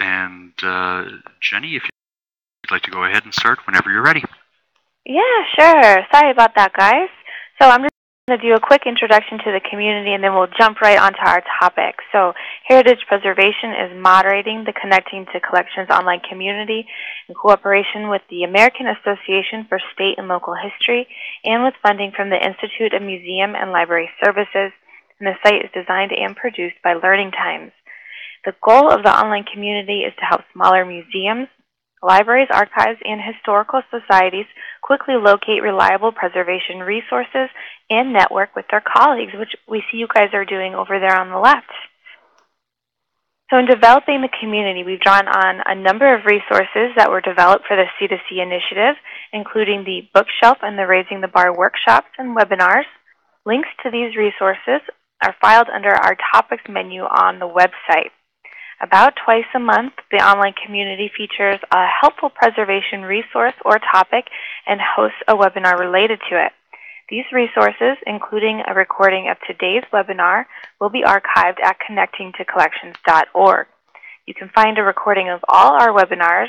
And Jenny, if you'd like to go ahead and start whenever you're ready. Yeah, sure. Sorry about that, guys. So I'm just going to do a quick introduction to the community, and then we'll jump right onto our topic. So Heritage Preservation is moderating the Connecting to Collections online community in cooperation with the American Association for State and Local History and with funding from the Institute of Museum and Library Services. And the site is designed and produced by Learning Times. The goal of the online community is to help smaller museums, libraries, archives, and historical societies quickly locate reliable preservation resources and network with their colleagues, which we see you guys are doing over there on the left. So in developing the community, we've drawn on a number of resources that were developed for the C2C initiative, including the bookshelf and the Raising the Bar workshops and webinars. Links to these resources are filed under our topics menu on the website. About twice a month, the online community features a helpful preservation resource or topic and hosts a webinar related to it. These resources, including a recording of today's webinar, will be archived at connectingtocollections.org. You can find a recording of all our webinars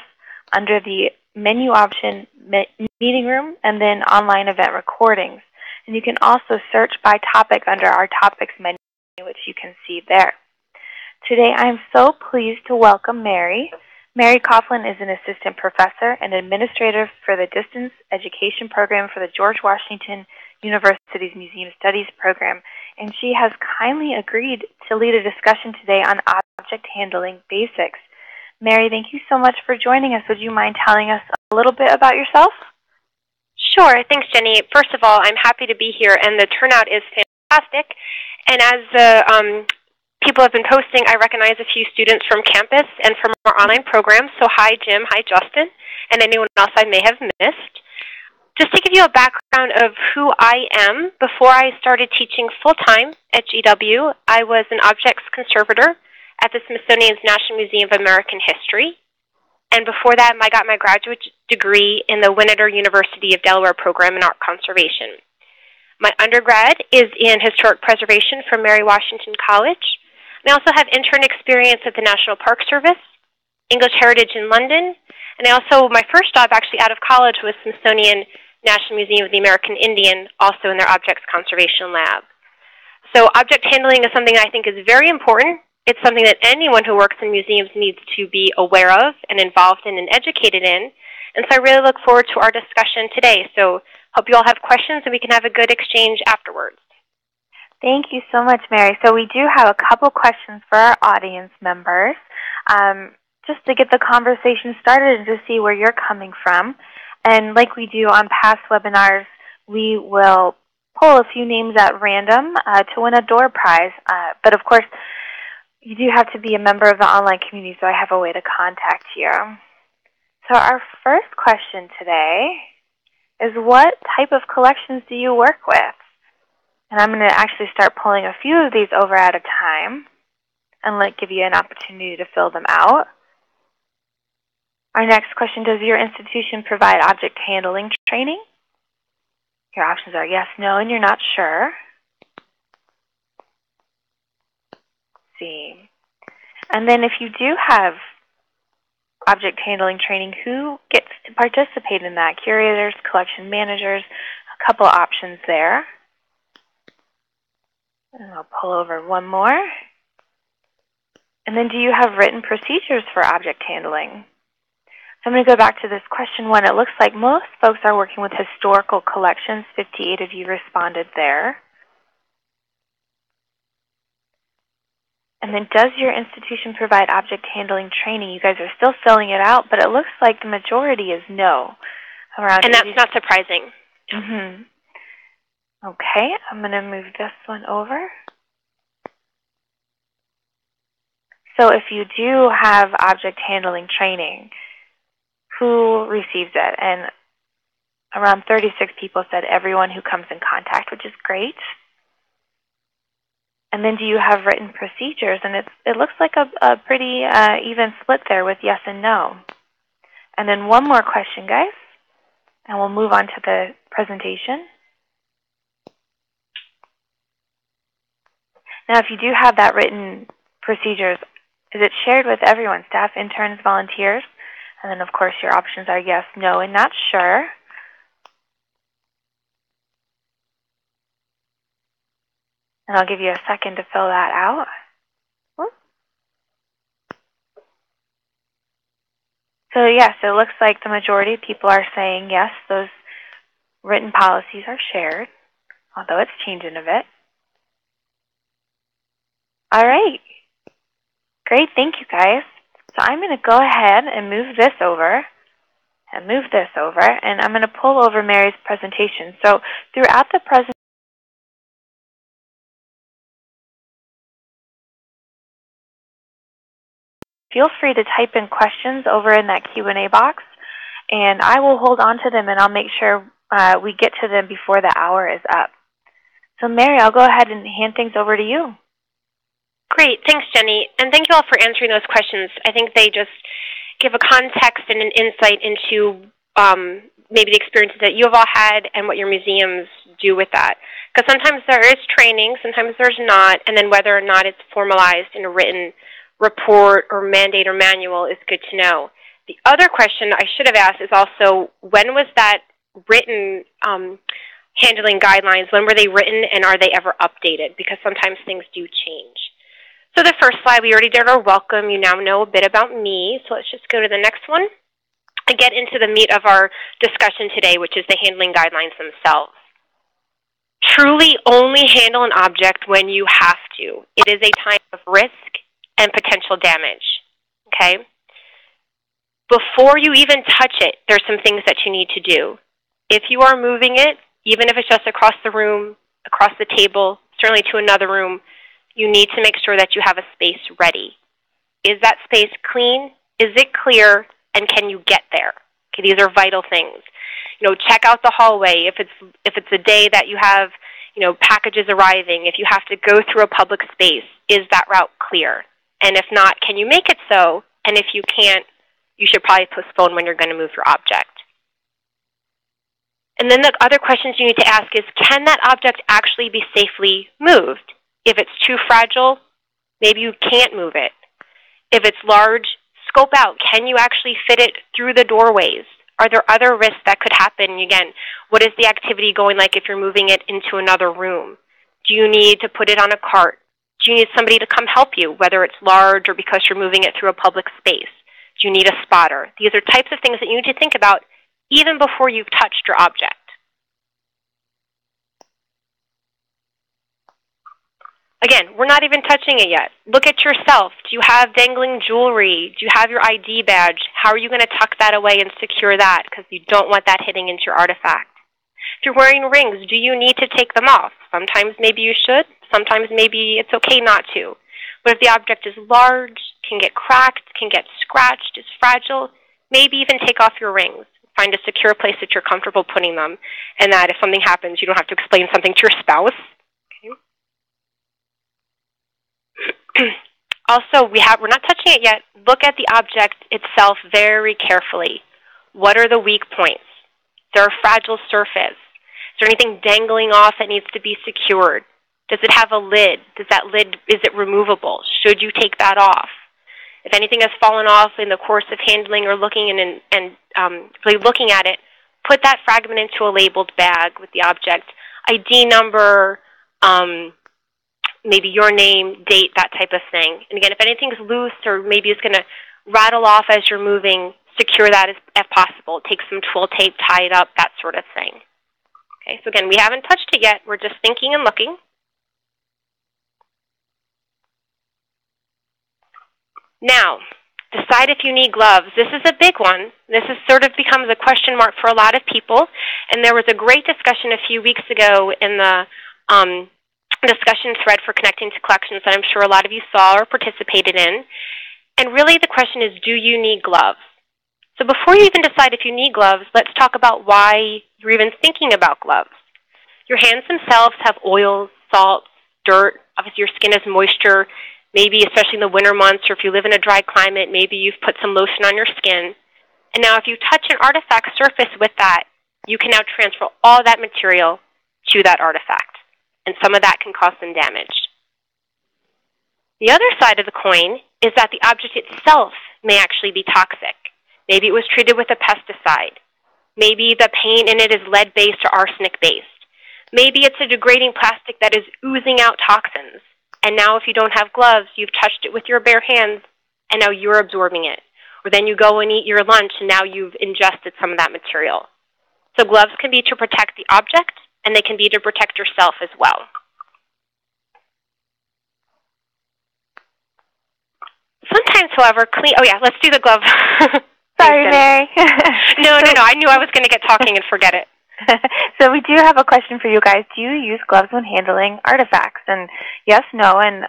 under the menu option Meeting Room and then Online Event Recordings. And you can also search by topic under our topics menu, which you can see there. Today, I'm so pleased to welcome Mary. Mary Coughlin is an assistant professor and administrator for the Distance Education Program for the George Washington University's Museum Studies Program, and she has kindly agreed to lead a discussion today on object handling basics. Mary, thank you so much for joining us. Would you mind telling us a little bit about yourself? Sure. Thanks, Jenny. First of all, I'm happy to be here, and the turnout is fantastic. And as the people have been posting, I recognize a few students from campus and from our online program. So hi, Jim. Hi, Justin. And anyone else I may have missed. Just to give you a background of who I am, before I started teaching full-time at GW, I was an objects conservator at the Smithsonian's National Museum of American History. And before that, I got my graduate degree in the Winterthur University of Delaware program in art conservation. My undergrad is in historic preservation from Mary Washington College. I also have intern experience at the National Park Service, English Heritage in London, and I also, my first job actually out of college was Smithsonian National Museum of the American Indian, also in their Objects Conservation Lab. So object handling is something I think is very important. It's something that anyone who works in museums needs to be aware of and involved in and educated in, and so I really look forward to our discussion today. So hope you all have questions and we can have a good exchange afterwards. Thank you so much, Mary. So we do have a couple questions for our audience members, just to get the conversation started and to see where you're coming from. And like we do on past webinars, we will pull a few names at random to win a door prize. But of course, you do have to be a member of the online community, so I have a way to contact you. So our first question today is, what type of collections do you work with? And I'm going to actually start pulling a few of these over at a time and give you an opportunity to fill them out. Our next question, does your institution provide object handling training? Your options are yes, no, and you're not sure. Let's see. And then if you do have object handling training, who gets to participate in that? Curators, collection managers, a couple options there. And I'll pull over one more. And then do you have written procedures for object handling? So I'm going to go back to this question one. It looks like most folks are working with historical collections. 58 of you responded there. And then does your institution provide object handling training? You guys are still filling it out, but it looks like the majority is no. And that's not surprising. Mm-hmm. Okay, I'm going to move this one over. So if you do have object handling training, who receives it? And around 36 people said everyone who comes in contact, which is great. And then do you have written procedures? And it looks like a pretty even split there with yes and no. And then one more question, guys, and we'll move on to the presentation. Now, if you do have that written procedures, Is it shared with everyone, staff, interns, volunteers? And then, of course, your options are yes, no, and not sure. And I'll give you a second to fill that out. So yes, it looks like the majority of people are saying yes, those written policies are shared, although it's changing a bit. All right. Great, thank you guys. So I'm going to go ahead and move this over, and I'm going to pull over Mary's presentation. So throughout the presentation, feel free to type in questions over in that Q&A box, and I will hold on to them, and I'll make sure we get to them before the hour is up. So Mary, I'll go ahead and hand things over to you. Great. Thanks, Jenny. And thank you all for answering those questions. I think they just give a context and an insight into maybe the experiences that you have all had and what your museums do with that. Because sometimes there is training, sometimes there's not, and then whether or not it's formalized in a written report or mandate or manual is good to know. The other question I should have asked is also, when was that written handling guidelines, when were they written, and are they ever updated? Because sometimes things do change. So the first slide, we already did our welcome. You now know a bit about me, so let's just go to the next one and get into the meat of our discussion today, which is the handling guidelines themselves. Truly only handle an object when you have to. It is a time of risk and potential damage, okay? Before you even touch it, there's some things that you need to do. If you are moving it, even if it's just across the room, across the table, certainly to another room, you need to make sure that you have a space ready. Is that space clean? Is it clear? And can you get there? Okay, these are vital things. You know, check out the hallway. If it's a day that you have, you know, packages arriving, if you have to go through a public space, is that route clear? And if not, can you make it so? And if you can't, you should probably postpone when you're going to move your object. And then the other questions you need to ask is, can that object actually be safely moved? If it's too fragile, maybe you can't move it. If it's large, scope out. Can you actually fit it through the doorways? Are there other risks that could happen? Again, what is the activity going like if you're moving it into another room? Do you need to put it on a cart? Do you need somebody to come help you, whether it's large or because you're moving it through a public space? Do you need a spotter? These are types of things that you need to think about even before you've touched your object. Again, we're not even touching it yet. Look at yourself. Do you have dangling jewelry? Do you have your ID badge? How are you going to tuck that away and secure that? Because you don't want that hitting into your artifact. If you're wearing rings, do you need to take them off? Sometimes maybe you should. Sometimes maybe it's okay not to. But if the object is large, can get cracked, can get scratched, is fragile, maybe even take off your rings. Find a secure place that you're comfortable putting them, and that if something happens, you don't have to explain something to your spouse. Okay. Also, we're not touching it yet. Look at the object itself very carefully. What are the weak points? Is there a fragile surface? Is there anything dangling off that needs to be secured? Does it have a lid? Is it removable? Should you take that off? If anything has fallen off in the course of handling or looking really looking at it, put that fragment into a labeled bag with the object, ID number, maybe your name, date, that type of thing. And again, if anything's loose or maybe it's going to rattle off as you're moving, secure that if possible. Take some twill tape, tie it up, that sort of thing. Okay, so again, we haven't touched it yet. We're just thinking and looking. Now, decide if you need gloves. This is a big one. This is sort of becomes a question mark for a lot of people. And there was a great discussion a few weeks ago in the discussion thread for Connecting to Collections that I'm sure a lot of you saw or participated in. And really the question is, do you need gloves? So before you even decide if you need gloves, let's talk about why you're even thinking about gloves. Your hands themselves have oils, salt, dirt. Obviously your skin has moisture. Maybe, especially in the winter months, or if you live in a dry climate, maybe you've put some lotion on your skin. And now if you touch an artifact surface with that, you can now transfer all that material to that artifact. And some of that can cause some damage. The other side of the coin is that the object itself may actually be toxic. Maybe it was treated with a pesticide. Maybe the paint in it is lead-based or arsenic-based. Maybe it's a degrading plastic that is oozing out toxins. And now if you don't have gloves, you've touched it with your bare hands, and now you're absorbing it. Or then you go and eat your lunch, and now you've ingested some of that material. So gloves can be to protect the object, and they can be to protect yourself as well. Sometimes, however, let's do the glove. Sorry, Mary. No, I knew I was going to get talking and forget it. So we do have a question for you guys. Do you use gloves when handling artifacts? And yes, no, and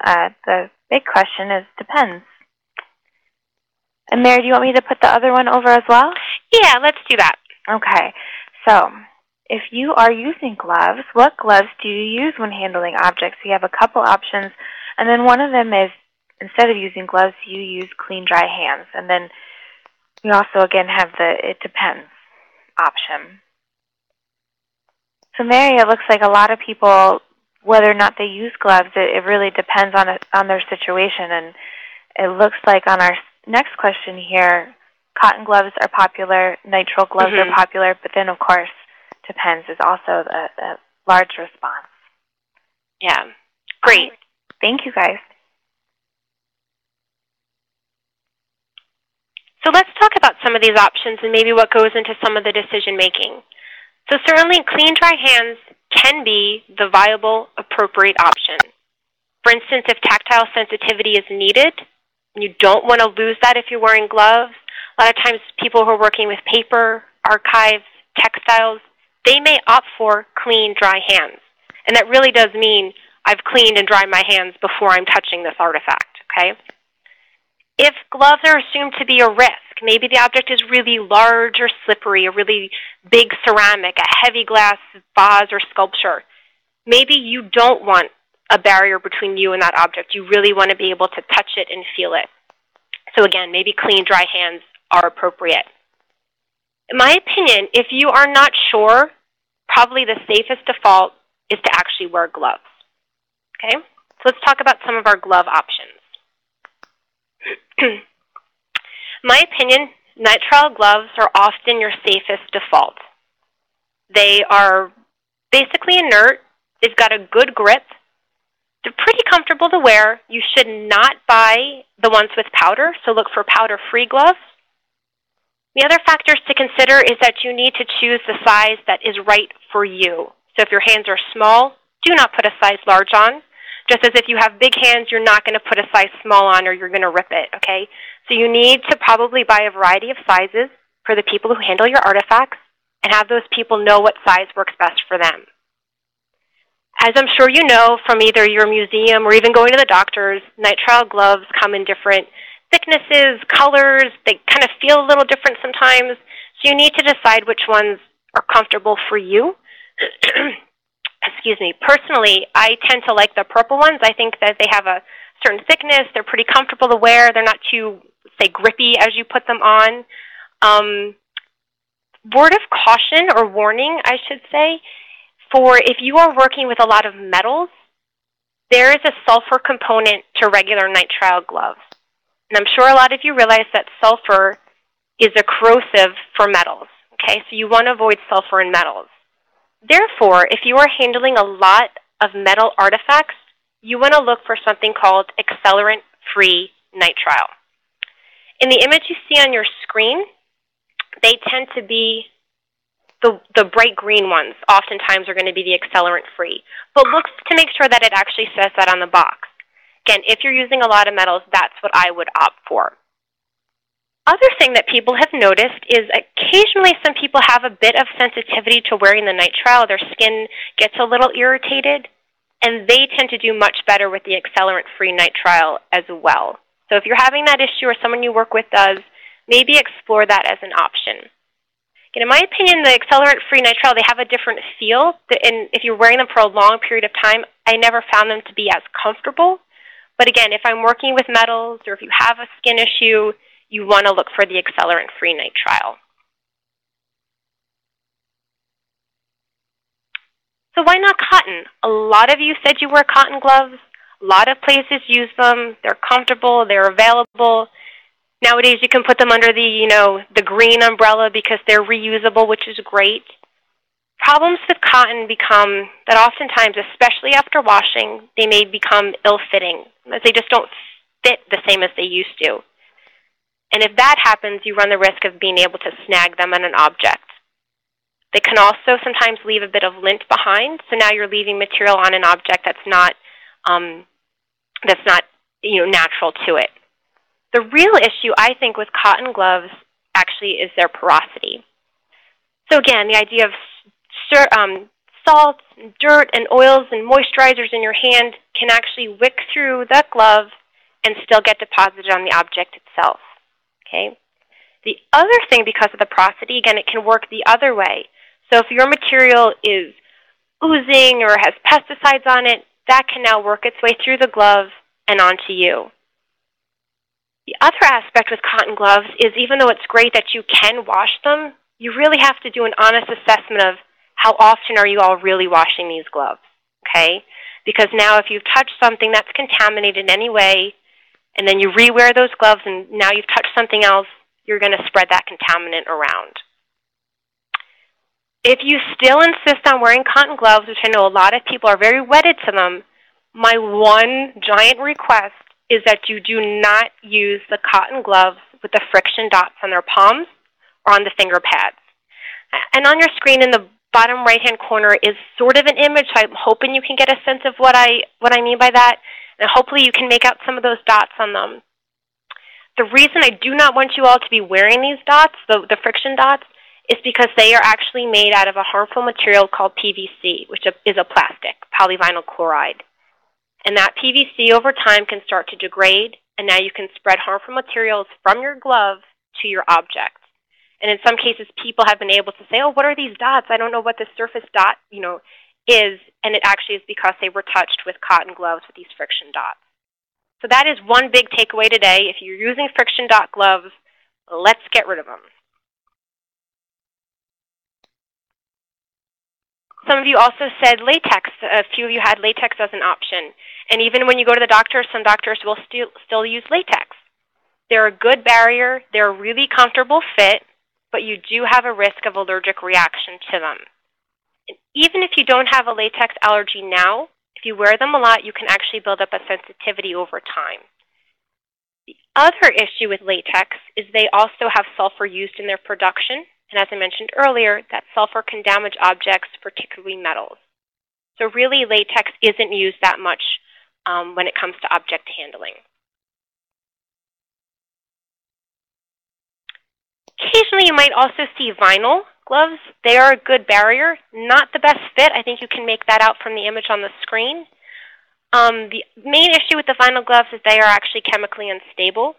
the big question is depends. And Mary, do you want me to put the other one over as well? Yeah, let's do that. Okay. So if you are using gloves, what gloves do you use when handling objects? We have a couple options, and then one of them is instead of using gloves, you use clean, dry hands. And then we also, again, have the it depends option. So, Mary, it looks like a lot of people, whether or not they use gloves, it really depends on their situation. And it looks like on our next question here, cotton gloves are popular, nitrile gloves are popular, but then, of course, depends is also a large response. Yeah. Great. Thank you, guys. So let's talk about some of these options and maybe what goes into some of the decision making. So certainly clean, dry hands can be the viable, appropriate option. For instance, if tactile sensitivity is needed, and you don't want to lose that if you're wearing gloves. A lot of times people who are working with paper, archives, textiles, they may opt for clean, dry hands. And that really does mean I've cleaned and dried my hands before I'm touching this artifact, okay? If gloves are assumed to be a risk, maybe the object is really large or slippery, a really big ceramic, a heavy glass vase or sculpture, maybe you don't want a barrier between you and that object. You really want to be able to touch it and feel it. So again, maybe clean, dry hands are appropriate. In my opinion, if you are not sure, probably the safest default is to actually wear gloves. Okay? So let's talk about some of our glove options. My opinion, nitrile gloves are often your safest default. They are basically inert. They've got a good grip. They're pretty comfortable to wear. You should not buy the ones with powder, so look for powder-free gloves. The other factors to consider is that you need to choose the size that is right for you. So if your hands are small, do not put a size large on. Just as if you have big hands, you're not going to put a size small on or you're going to rip it, okay? So you need to probably buy a variety of sizes for the people who handle your artifacts and have those people know what size works best for them. As I'm sure you know from either your museum or even going to the doctors, nitrile gloves come in different thicknesses, colors. They kind of feel a little different sometimes. So you need to decide which ones are comfortable for you. Excuse me, personally, I tend to like the purple ones. I think that they have a certain thickness. They're pretty comfortable to wear. They're not too, say, grippy as you put them on. Word of caution or warning, I should say, for if you are working with a lot of metals, there is a sulfur component to regular nitrile gloves. And I'm sure a lot of you realize that sulfur is a corrosive for metals. Okay, so you want to avoid sulfur in metals. Therefore, if you are handling a lot of metal artifacts, you want to look for something called accelerant-free nitrile. In the image you see on your screen, they tend to be the bright green ones. Oftentimes are going to be the accelerant-free. But look to make sure that it actually says that on the box. Again, if you're using a lot of metals, that's what I would opt for. Other thing that people have noticed is occasionally some people have a bit of sensitivity to wearing the nitrile. Their skin gets a little irritated, and they tend to do much better with the accelerant-free nitrile as well. So if you're having that issue or someone you work with does, maybe explore that as an option. And in my opinion, the accelerant-free nitrile, they have a different feel, and if you're wearing them for a long period of time, I never found them to be as comfortable. But again, if I'm working with metals or if you have a skin issue, you want to look for the accelerant-free nitrile. So why not cotton? A lot of you said you wear cotton gloves. A lot of places use them. They're comfortable. They're available. Nowadays, you can put them under the, the green umbrella because they're reusable, which is great. Problems with cotton become that oftentimes, especially after washing, they may become ill-fitting. They just don't fit the same as they used to. And if that happens, you run the risk of being able to snag them on an object. They can also sometimes leave a bit of lint behind, so now you're leaving material on an object that's not natural to it. The real issue, I think, with cotton gloves actually is their porosity. So again, the idea of salt, dirt, and oils and moisturizers in your hand can actually wick through the glove and still get deposited on the object itself. Okay. The other thing, because of the porosity, again, it can work the other way. So if your material is oozing or has pesticides on it, that can now work its way through the glove and onto you. The other aspect with cotton gloves is even though it's great that you can wash them, you really have to do an honest assessment of how often are you all really washing these gloves, okay? Because now if you've touched something that's contaminated in any way, and then you rewear those gloves and now you've touched something else, you're going to spread that contaminant around. If you still insist on wearing cotton gloves, which I know a lot of people are very wedded to them, my one giant request is that you do not use the cotton gloves with the friction dots on their palms or on the finger pads. And on your screen in the bottom right-hand corner is sort of an image, so I'm hoping you can get a sense of what I mean by that, and hopefully you can make out some of those dots on them. The reason I do not want you all to be wearing these dots, the friction dots, is because they are actually made out of a harmful material called PVC, which is a plastic, polyvinyl chloride. And that PVC over time can start to degrade, and now you can spread harmful materials from your glove to your object. And in some cases, people have been able to say, oh, what are these dots? I don't know what this surface dot, is. And it actually is because they were touched with cotton gloves with these friction dots. So that is one big takeaway today. If you're using friction dot gloves, let's get rid of them. Some of you also said latex. A few of you had latex as an option. And even when you go to the doctor, some doctors will still use latex. They're a good barrier. They're a really comfortable fit, but you do have a risk of allergic reaction to them. And even if you don't have a latex allergy now, if you wear them a lot, you can actually build up a sensitivity over time. The other issue with latex is they also have sulfur used in their production. And as I mentioned earlier, that sulfur can damage objects, particularly metals. So really, latex isn't used that much when it comes to object handling. Occasionally, you might also see vinyl gloves. They are a good barrier, not the best fit. I think you can make that out from the image on the screen. The main issue with the vinyl gloves is they are actually chemically unstable.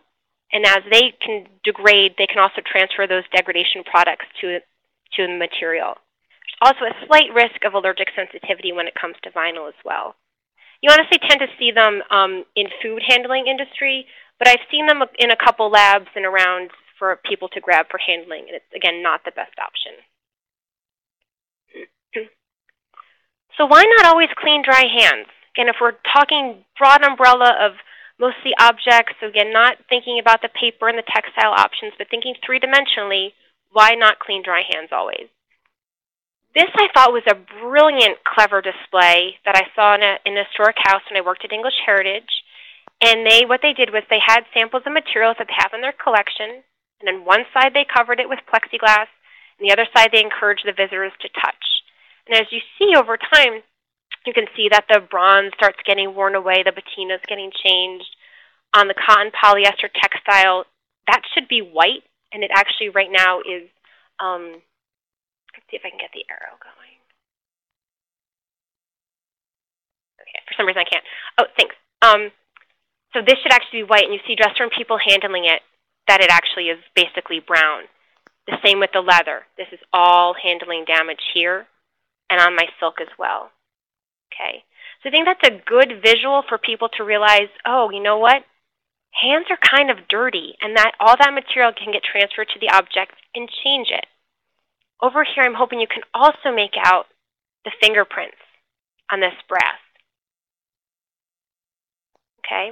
And as they can degrade, they can also transfer those degradation products to the material. There's also a slight risk of allergic sensitivity when it comes to vinyl as well. You honestly tend to see them in food handling industry, but I've seen them in a couple labs and around for people to grab for handling, and it's, again, not the best option. So why not always clean, dry hands? Again, if we're talking broad umbrella of mostly objects, so again, not thinking about the paper and the textile options, but thinking three-dimensionally, why not clean, dry hands always? This, I thought, was a brilliant, clever display that I saw in a historic house when I worked at English Heritage. And what they did was they had samples of materials that they have in their collection, and on one side they covered it with plexiglass, and the other side they encouraged the visitors to touch. And as you see over time, you can see that the bronze starts getting worn away, the patina's getting changed. On the cotton polyester textile, that should be white, and it actually right now is, let's see if I can get the arrow going. Okay, for some reason I can't. Oh, thanks. So this should actually be white, and you see just from people handling it that it actually is basically brown. The same with the leather. This is all handling damage here and on my silk as well. Okay, so I think that's a good visual for people to realize, oh, you know what? Hands are kind of dirty, and that all that material can get transferred to the object and change it. Over here, I'm hoping you can also make out the fingerprints on this brass. okay?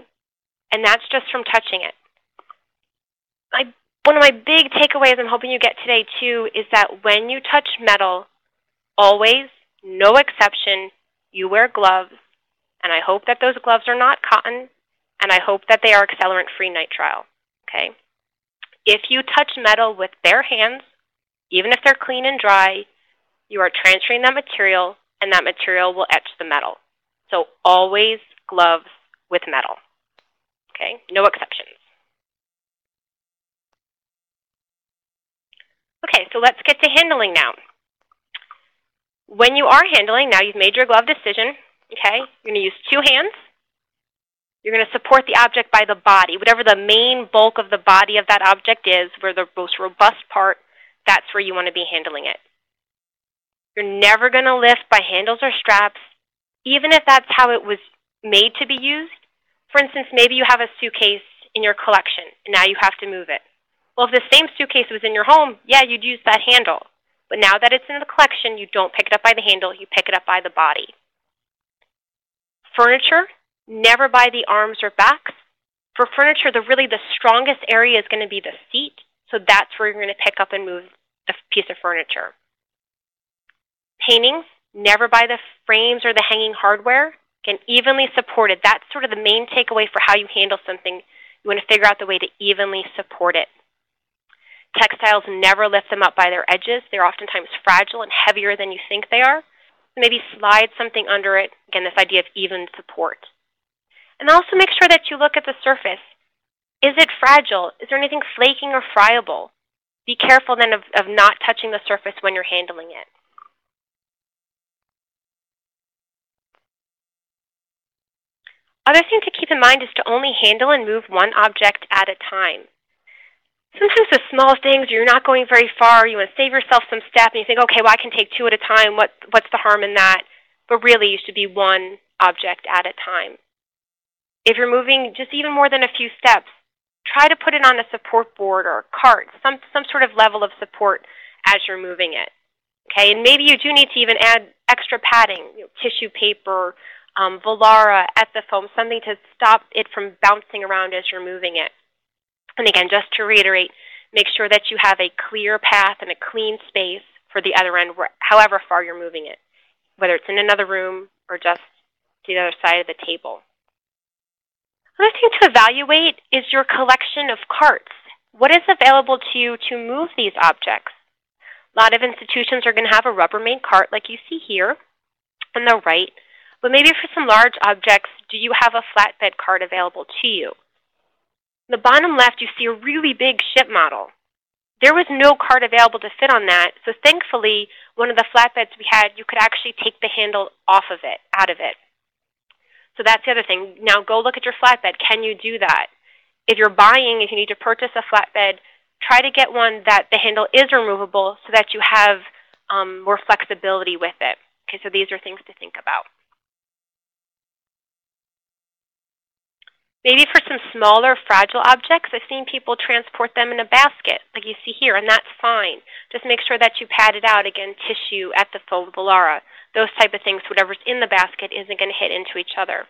And that's just from touching it. One of my big takeaways I'm hoping you get today, too, is that when you touch metal, always, no exception, you wear gloves. And I hope that those gloves are not cotton, and I hope that they are accelerant-free nitrile, okay? If you touch metal with bare hands, even if they're clean and dry, you are transferring that material, and that material will etch the metal. So always gloves with metal, okay? No exceptions. Okay, so let's get to handling now. When you are handling, now you've made your glove decision, okay? You're going to use two hands. You're going to support the object by the body. Whatever the main bulk of the body of that object is, where the most robust part, that's where you want to be handling it. You're never going to lift by handles or straps, even if that's how it was made to be used. For instance, maybe you have a suitcase in your collection, and now you have to move it. Well, if the same suitcase was in your home, yeah, you'd use that handle. But now that it's in the collection, you don't pick it up by the handle, you pick it up by the body. Furniture, never by the arms or backs. For furniture, the strongest area is going to be the seat, so that's where you're going to pick up and move the piece of furniture. Paintings, never by the frames or the hanging hardware. Again, evenly supported. That's sort of the main takeaway for how you handle something. You want to figure out the way to evenly support it. Textiles, never lift them up by their edges. They're oftentimes fragile and heavier than you think they are. Maybe slide something under it. Again, this idea of even support. And also make sure that you look at the surface. Is it fragile? Is there anything flaking or friable? Be careful then of not touching the surface when you're handling it. Other thing to keep in mind is to only handle and move one object at a time. Sometimes with small things, you're not going very far. You want to save yourself some step, and you think, okay, well, I can take two at a time. What's the harm in that? But really, you should be one object at a time. If you're moving just even more than a few steps, try to put it on a support board or a cart, some sort of level of support as you're moving it. Okay, and maybe you do need to even add extra padding, tissue paper, Velara, Ethafoam, something to stop it from bouncing around as you're moving it. And again, just to reiterate, make sure that you have a clear path and a clean space for the other end, however far you're moving it, whether it's in another room or just to the other side of the table. Another thing to evaluate is your collection of carts. What is available to you to move these objects? A lot of institutions are going to have a Rubbermaid cart like you see here on the right, but maybe for some large objects, do you have a flatbed cart available to you? In the bottom left, you see a really big ship model. There was no cart available to fit on that, so thankfully, one of the flatbeds we had, you could actually take the handle off of it, out of it. So that's the other thing. Now go look at your flatbed. Can you do that? If you're buying, if you need to purchase a flatbed, try to get one that the handle is removable so that you have more flexibility with it. Okay, so these are things to think about. Maybe for some smaller, fragile objects, I've seen people transport them in a basket, like you see here, and that's fine. Just make sure that you pad it out, again, tissue, Ethafoam, Velara, those type of things. Whatever's in the basket isn't going to hit into each other.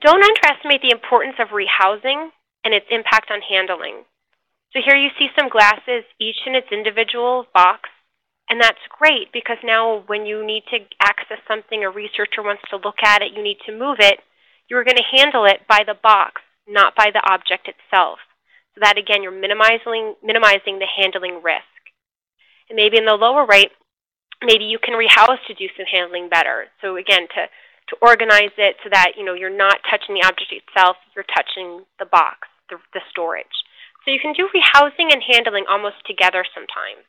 Don't underestimate the importance of rehousing and its impact on handling. So here you see some glasses, each in its individual box, and that's great because now when you need to access something, a researcher wants to look at it, you need to move it, you're going to handle it by the box, not by the object itself. So that, again, you're minimizing the handling risk. And maybe in the lower right, maybe you can rehouse to do some handling better. So, again, to organize it so that you're not touching the object itself, you're touching the box, the storage. So you can do rehousing and handling almost together sometimes.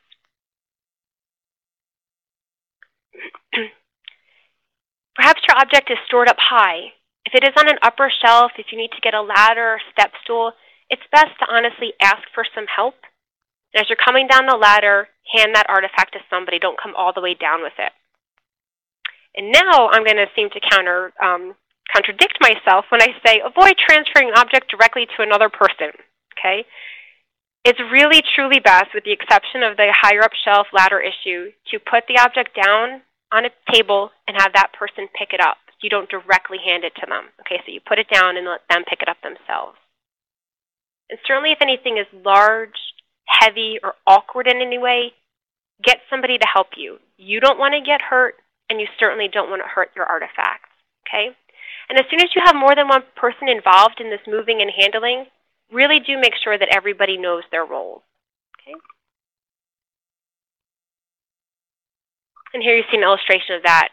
Perhaps your object is stored up high. If it is on an upper shelf, if you need to get a ladder or step stool, it's best to honestly ask for some help. And as you're coming down the ladder, hand that artifact to somebody. Don't come all the way down with it. And now I'm going to seem to contradict myself when I say avoid transferring an object directly to another person. Okay? It's really truly best, with the exception of the higher up shelf ladder issue, to put the object down on a table and have that person pick it up. You don't directly hand it to them. Okay, so you put it down and let them pick it up themselves. And certainly if anything is large, heavy, or awkward in any way, get somebody to help you. You don't want to get hurt, and you certainly don't want to hurt your artifacts. Okay? And as soon as you have more than one person involved in this moving and handling, really do make sure that everybody knows their roles. Okay? And here you see an illustration of that.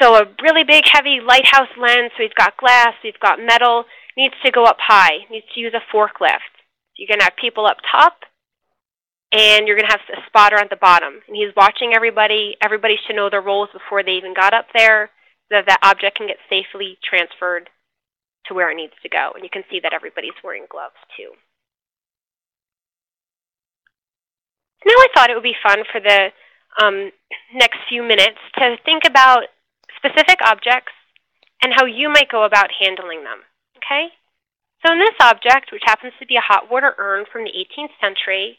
So a really big, heavy lighthouse lens, so we've got glass, we've got metal, needs to go up high, needs to use a forklift. So you're going to have people up top, and you're going to have a spotter at the bottom. And he's watching everybody. Everybody should know their roles before they even got up there, so that that object can get safely transferred to where it needs to go. And you can see that everybody's wearing gloves, too. Now I thought it would be fun for the next few minutes to think about specific objects and how you might go about handling them. Okay? So in this object, which happens to be a hot water urn from the 18th century, if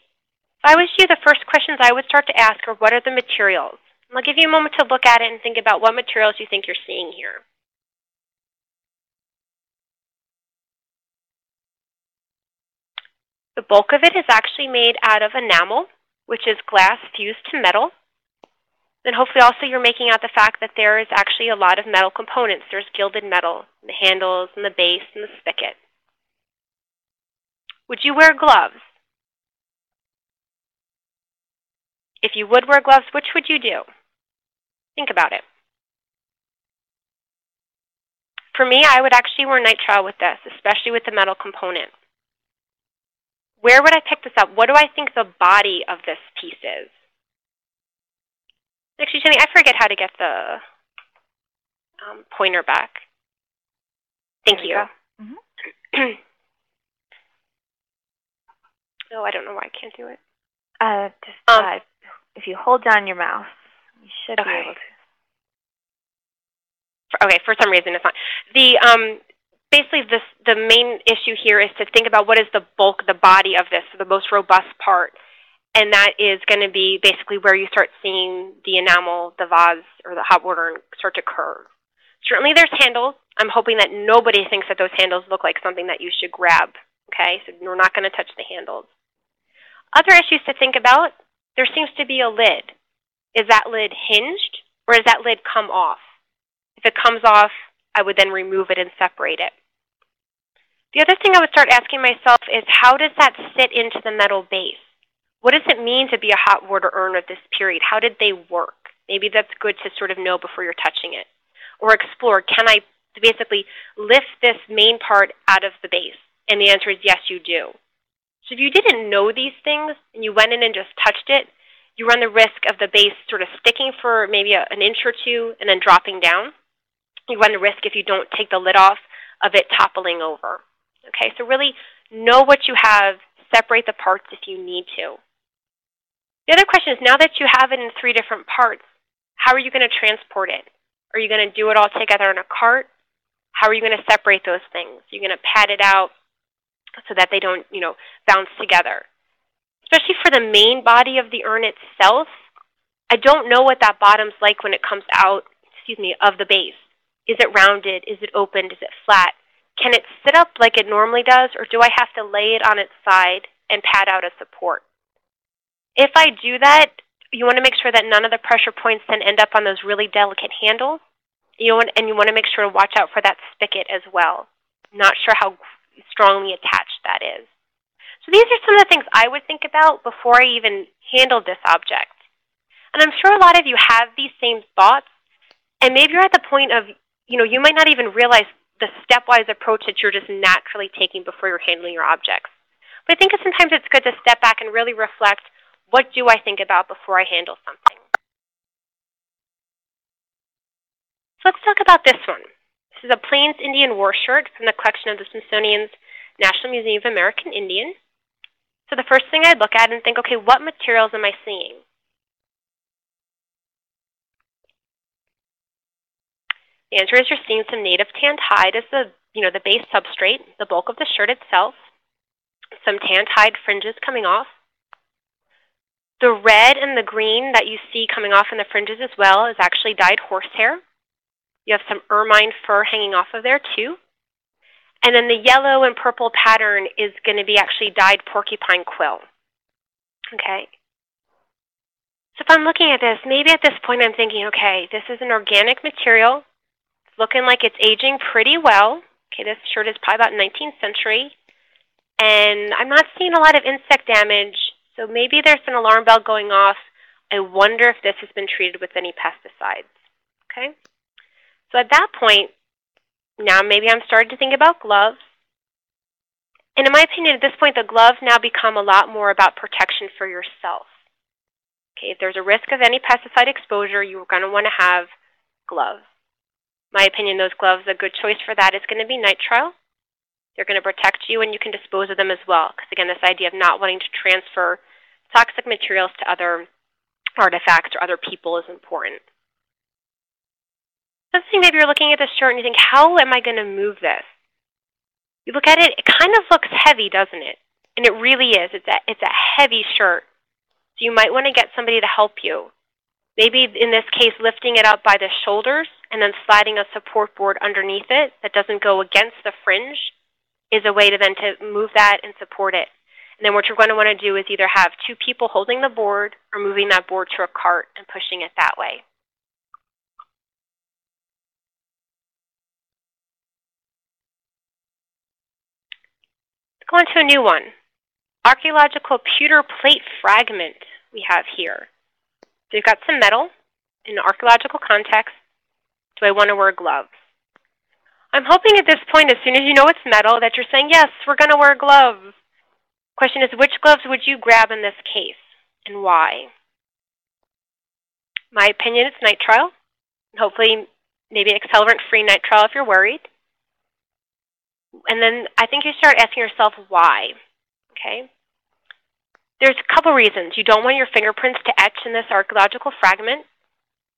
I was you, the first questions I would start to ask are, what are the materials? And I'll give you a moment to look at it and think about what materials you think you're seeing here. The bulk of it is actually made out of enamel, which is glass fused to metal. Then hopefully also you're making out the fact that there is actually a lot of metal components. There's gilded metal, the handles, and the base, and the spigot. Would you wear gloves? If you would wear gloves, which would you do? Think about it. For me, I would actually wear nitrile with this, especially with the metal component. Where would I pick this up? What do I think the body of this piece is? Actually, Jenny, I forget how to get the pointer back. Thank you. Mm-hmm. Oh, I don't know why I can't do it. If you hold down your mouse, you should be able to. Okay, for some reason it's not. Basically, the main issue here is to think about what is the bulk, the body of this, so the most robust part. And that is going to be basically where you start seeing the enamel, the vase, or the hot water start to curve. Certainly there's handles. I'm hoping that nobody thinks that those handles look like something that you should grab. Okay, so we're not going to touch the handles. Other issues to think about, there seems to be a lid. Is that lid hinged, or does that lid come off? If it comes off, I would then remove it and separate it. The other thing I would start asking myself is, how does that sit into the metal base? What does it mean to be a hot water urn of this period? How did they work? Maybe that's good to sort of know before you're touching it. Or explore, can I basically lift this main part out of the base? And the answer is yes, you do. So if you didn't know these things and you went in and just touched it, you run the risk of the base sort of sticking for maybe an inch or two and then dropping down. You run the risk, if you don't take the lid off, of it toppling over. Okay, so really know what you have, separate the parts if you need to. The other question is, now that you have it in three different parts, how are you going to transport it? Are you going to do it all together in a cart? How are you going to separate those things? You're going to pad it out so that they don't, you know, bounce together. Especially for the main body of the urn itself, I don't know what that bottom's like when it comes out, of the base. Is it rounded? Is it opened? Is it flat? Can it sit up like it normally does, or do I have to lay it on its side and pad out a support? If I do that, you want to make sure that none of the pressure points then end up on those really delicate handles. You want to make sure to watch out for that spigot as well. Not sure how strongly attached that is. So these are some of the things I would think about before I even handled this object. And I'm sure a lot of you have these same thoughts, and maybe you're at the point of, you know, you might not even realize the stepwise approach that you're just naturally taking before you're handling your objects. But I think sometimes it's good to step back and really reflect, what do I think about before I handle something? So let's talk about this one. This is a Plains Indian War shirt from the collection of the Smithsonian's National Museum of American Indian. So the first thing I'd look at and think, okay, what materials am I seeing? The answer is you're seeing some native tanned hide as the, the base substrate, the bulk of the shirt itself. Some tanned hide fringes coming off. The red and the green that you see coming off in the fringes as well is actually dyed horsehair. You have some ermine fur hanging off of there too. And then the yellow and purple pattern is going to be actually dyed porcupine quill. Okay. So if I'm looking at this, maybe at this point I'm thinking, okay, this is an organic material. It's looking like it's aging pretty well. Okay, this shirt is probably about 19th century. And I'm not seeing a lot of insect damage, so maybe there's an alarm bell going off. I wonder if this has been treated with any pesticides. Okay? So at that point, now maybe I'm starting to think about gloves. And in my opinion, at this point, the gloves now become a lot more about protection for yourself. Okay, if there's a risk of any pesticide exposure, you're going to want to have gloves. In my opinion, those gloves, a good choice for that is going to be nitrile. They're going to protect you, and you can dispose of them as well. Because again, this idea of not wanting to transfer toxic materials to other artifacts or other people is important. Another thing, maybe you're looking at this shirt and you think, how am I going to move this? You look at it, it kind of looks heavy, doesn't it? And it really is. It's a heavy shirt. So you might want to get somebody to help you. Maybe in this case, lifting it up by the shoulders and then sliding a support board underneath it that doesn't go against the fringe is a way to then to move that and support it. And then what you're going to want to do is either have two people holding the board or moving that board to a cart and pushing it that way. Let's go on to a new one. Archaeological pewter plate fragment we have here. So you've got some metal in an archaeological context. Do I want to wear gloves? I'm hoping at this point, as soon as you know it's metal, that you're saying, yes, we're going to wear gloves. Question is, which gloves would you grab in this case, and why? My opinion, it's nitrile. Hopefully, maybe accelerant-free nitrile if you're worried. And then I think you start asking yourself why. Okay. There's a couple reasons. You don't want your fingerprints to etch in this archaeological fragment.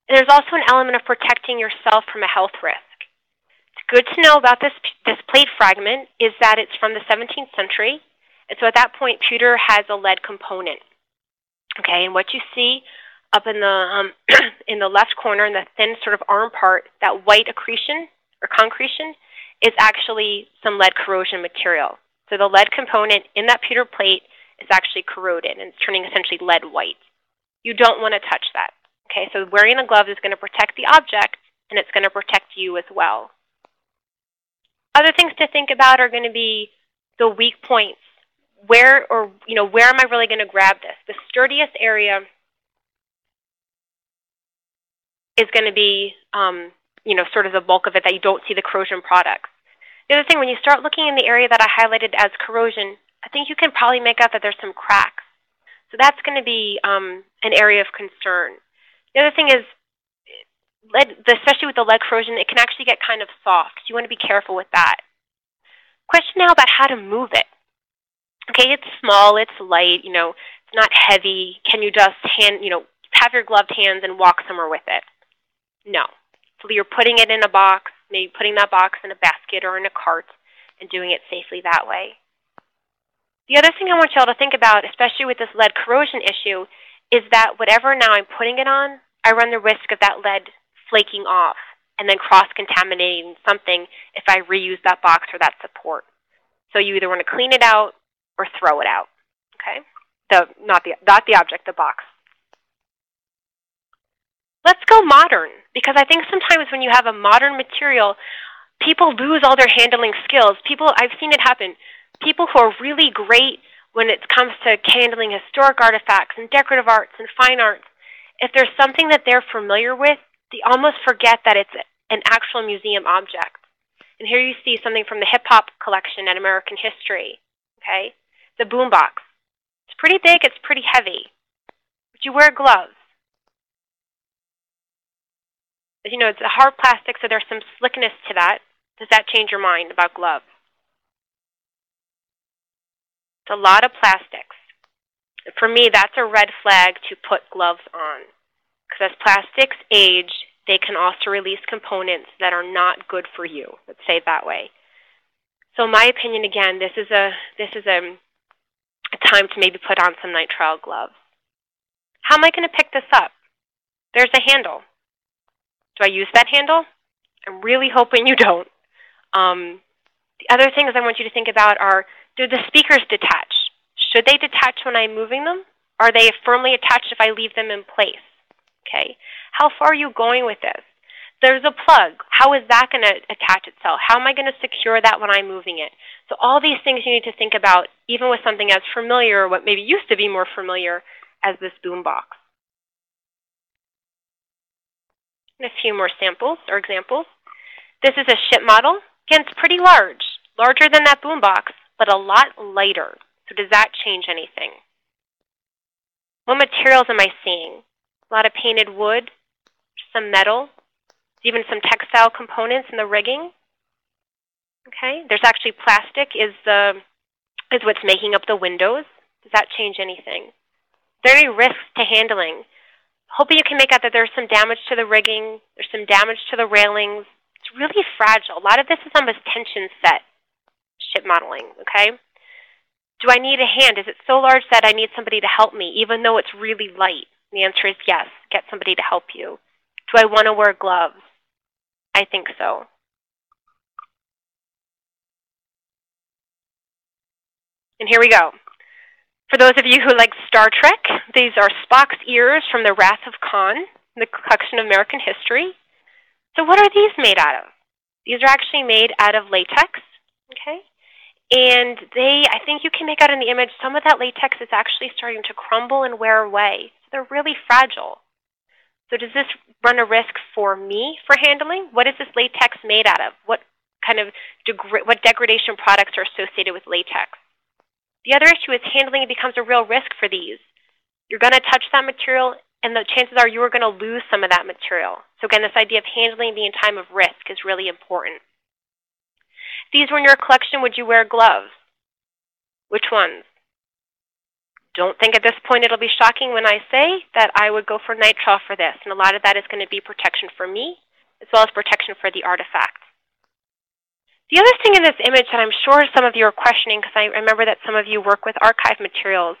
And there's also an element of protecting yourself from a health risk. It's good to know about this plate fragment is that it's from the 17th century. And so at that point, pewter has a lead component. Okay, and what you see up in the in the left corner, in the thin sort of arm part, that white accretion or concretion is actually some lead corrosion material. So the lead component in that pewter plate is actually corroded, and it's turning essentially lead white. You don't want to touch that. Okay, so wearing a glove is going to protect the object, and it's going to protect you as well. Other things to think about are going to be the weak points. Where am I really going to grab this? The sturdiest area is going to be, sort of the bulk of it that you don't see the corrosion products. The other thing, when you start looking in the area that I highlighted as corrosion, I think you can probably make out that there's some cracks. So that's going to be an area of concern. The other thing is, especially with the lead corrosion, it can actually get kind of soft. You want to be careful with that. Question now about how to move it. Okay, it's small, it's light, it's not heavy. Can you just have your gloved hands and walk somewhere with it? No. So you're putting it in a box, maybe putting that box in a basket or in a cart and doing it safely that way. The other thing I want you all to think about, especially with this lead corrosion issue, is that whatever now I'm putting it on, I run the risk of that lead flaking off and then cross-contaminating something if I reuse that box or that support. So you either want to clean it out or throw it out, okay? Not the object, the box. Let's go modern, because I think sometimes when you have a modern material, people lose all their handling skills. I've seen it happen. People who are really great when it comes to handling historic artifacts and decorative arts and fine arts, if there's something that they're familiar with, they almost forget that it's an actual museum object. And here you see something from the hip-hop collection at American History, okay? The boombox. It's pretty big, it's pretty heavy. But you wear gloves. As you know, it's a hard plastic, so there's some slickness to that. Does that change your mind about gloves? It's a lot of plastics. For me, that's a red flag to put gloves on. Because as plastics age, they can also release components that are not good for you. Let's say it that way. So in my opinion, again, this is a time to maybe put on some nitrile gloves. How am I going to pick this up? There's a handle. Do I use that handle? I'm really hoping you don't. The other things I want you to think about are, do the speakers detach? Should they detach when I'm moving them? Are they firmly attached if I leave them in place? Okay. How far are you going with this? There's a plug. How is that going to attach itself? How am I going to secure that when I'm moving it? So all these things you need to think about, even with something as familiar, or what maybe used to be more familiar, as this boombox. And a few more samples or examples. This is a ship model. Again, it's pretty large, larger than that boombox, but a lot lighter. So does that change anything? What materials am I seeing? A lot of painted wood, some metal, even some textile components in the rigging. Okay, there's actually plastic is what's making up the windows. Does that change anything? Are there any risks to handling? Hopefully you can make out that there's some damage to the rigging, there's some damage to the railings. It's really fragile. A lot of this is almost tension set ship modeling, okay? Do I need a hand? Is it so large that I need somebody to help me, even though it's really light? The answer is yes. Get somebody to help you. Do I want to wear gloves? I think so. And here we go. For those of you who like Star Trek, these are Spock's ears from The Wrath of Khan, the collection of American history. So what are these made out of? These are actually made out of latex, okay? And they, I think you can make out in the image, some of that latex is actually starting to crumble and wear away. So they're really fragile. So does this run a risk for me for handling? What is this latex made out of? What kind of what degradation products are associated with latex? The other issue is handling becomes a real risk for these. You're going to touch that material, and the chances are you are going to lose some of that material. So again, this idea of handling being in time of risk is really important. If these were in your collection, would you wear gloves? Which ones? Don't think at this point it'll be shocking when I say that I would go for nitrile for this, and a lot of that is going to be protection for me, as well as protection for the artifact. The other thing in this image that I'm sure some of you are questioning, because I remember that some of you work with archive materials,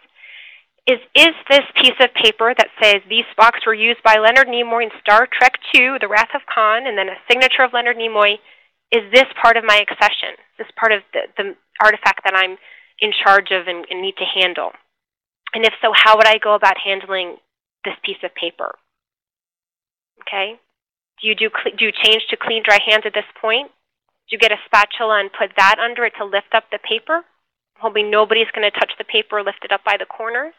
is this piece of paper that says these Spocks were used by Leonard Nimoy in Star Trek II, The Wrath of Khan, and then a signature of Leonard Nimoy, is this part of my accession, this part of the artifact that I'm in charge of and need to handle? And if so, how would I go about handling this piece of paper? Okay, do you change to clean, dry hands at this point? Do you get a spatula and put that under it to lift up the paper? Hopefully nobody's going to touch the paper or lift it up by the corners.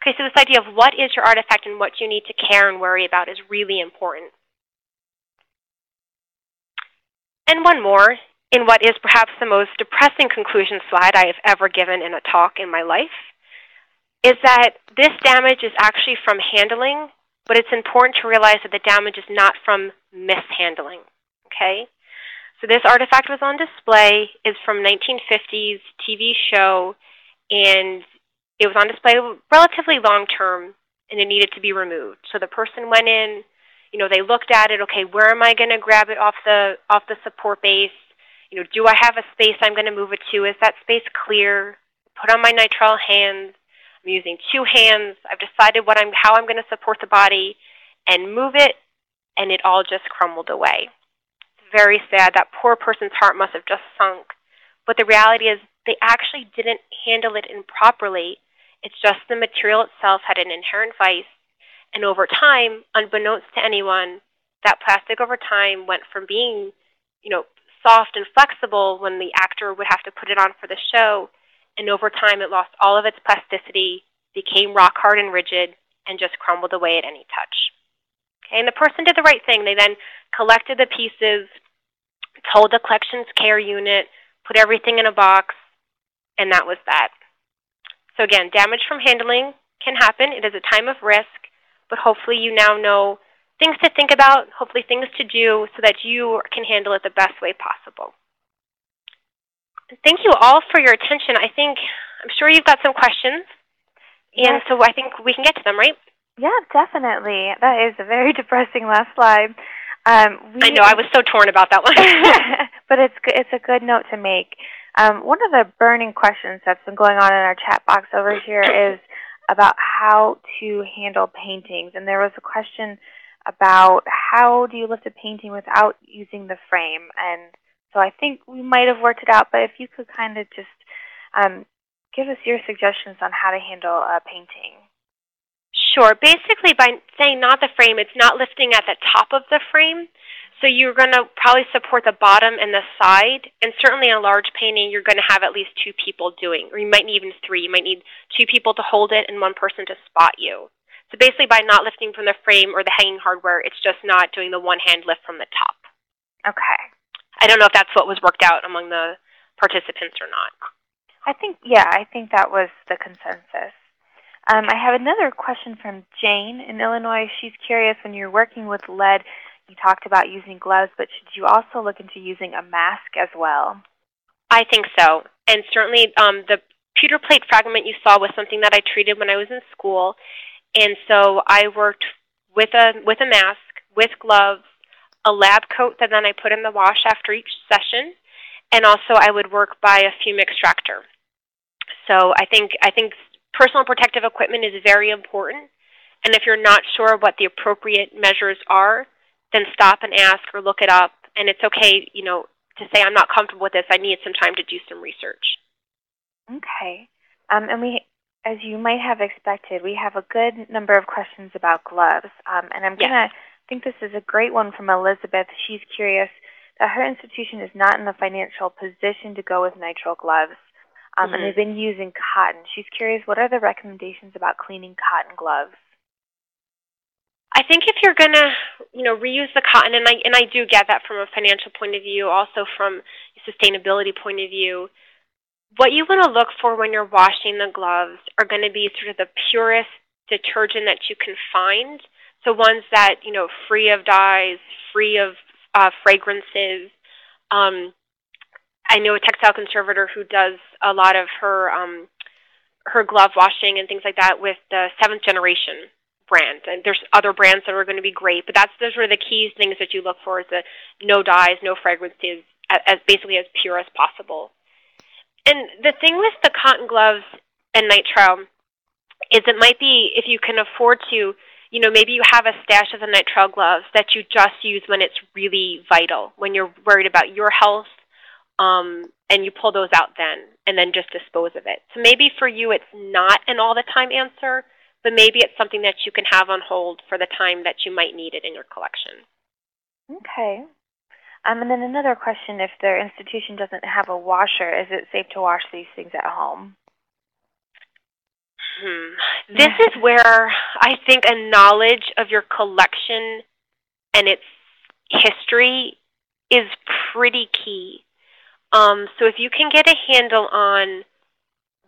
Okay, so this idea of what is your artifact and what you need to care and worry about is really important. And one more, in what is perhaps the most depressing conclusion slide I have ever given in a talk in my life, is that this damage is actually from handling, but it's important to realize that the damage is not from mishandling, okay? So this artifact was on display, is from 1950s TV show, and it was on display relatively long term, and it needed to be removed. So the person went in, you know, they looked at it, okay, where am I going to grab it off the support base? You know, do I have a space I'm going to move it to? Is that space clear? Put on my nitrile hands. I'm using two hands. I've decided how I'm going to support the body and move it, and it all just crumbled away. It's very sad. That poor person's heart must have just sunk. But the reality is they actually didn't handle it improperly. It's just the material itself had an inherent vice, and over time, unbeknownst to anyone, that plastic over time went from being, you know, soft and flexible when the actor would have to put it on for the show, and over time it lost all of its plasticity, became rock hard and rigid, and just crumbled away at any touch. Okay, and the person did the right thing. They then collected the pieces, told the collections care unit, put everything in a box, and that was that. So again, damage from handling can happen. It is a time of risk, but hopefully you now know things to think about, hopefully things to do so that you can handle it the best way possible. Thank you all for your attention. I'm sure you've got some questions, and yes. So I think we can get to them, right? Yeah, definitely. That is a very depressing last slide. I know, I was so torn about that one. But it's a good note to make. One of the burning questions that's been going on in our chat box over here is about how to handle paintings. And there was a question about how do you lift a painting without using the frame. And so I think we might have worked it out, but if you could kind of just give us your suggestions on how to handle a painting. Sure. Basically, by saying not the frame, it's not lifting at the top of the frame. So you're going to probably support the bottom and the side. And certainly in a large painting, you're going to have at least two people doing, or you might need even three. You might need two people to hold it and one person to spot you. So basically, by not lifting from the frame or the hanging hardware, it's just not doing the one-hand lift from the top. Okay. I don't know if that's what was worked out among the participants or not. I think that was the consensus. I have another question from Jane in Illinois. She's curious, when you're working with lead, you talked about using gloves, but should you also look into using a mask as well? I think so. And certainly the pewter plate fragment you saw was something that I treated when I was in school. And so I worked with a mask, with gloves, a lab coat that then I put in the wash after each session, and also I would work by a fume extractor. So I think personal protective equipment is very important, and if you're not sure what the appropriate measures are, then stop and ask or look it up. And it's okay, to say, I'm not comfortable with this. I need some time to do some research. Okay. And we, as you might have expected, we have a good number of questions about gloves. And I'm going to think this is a great one from Elizabeth. She's curious that her institution is not in the financial position to go with nitrile gloves. And they've been using cotton. She's curious, what are the recommendations about cleaning cotton gloves? I think if you're going to, reuse the cotton, and I do get that from a financial point of view, also from a sustainability point of view, what you want to look for when you're washing the gloves are going to be sort of the purest detergent that you can find. So ones that, free of dyes, free of fragrances. I know a textile conservator who does a lot of her glove washing and things like that with the 7th Generation brand. And there's other brands that are going to be great, but those are the key things that you look for, is the no dyes, no fragrances, as basically as pure as possible. And the thing with the cotton gloves and nitrile is it might be, if you can afford to, maybe you have a stash of the nitrile gloves that you just use when it's really vital, when you're worried about your health, and you pull those out then, and then just dispose of it. So maybe for you it's not an all-the-time answer, but maybe it's something that you can have on hold for the time that you might need it in your collection. Okay. And then another question, if their institution doesn't have a washer, is it safe to wash these things at home? This is where I think a knowledge of your collection and its history is pretty key. So if you can get a handle on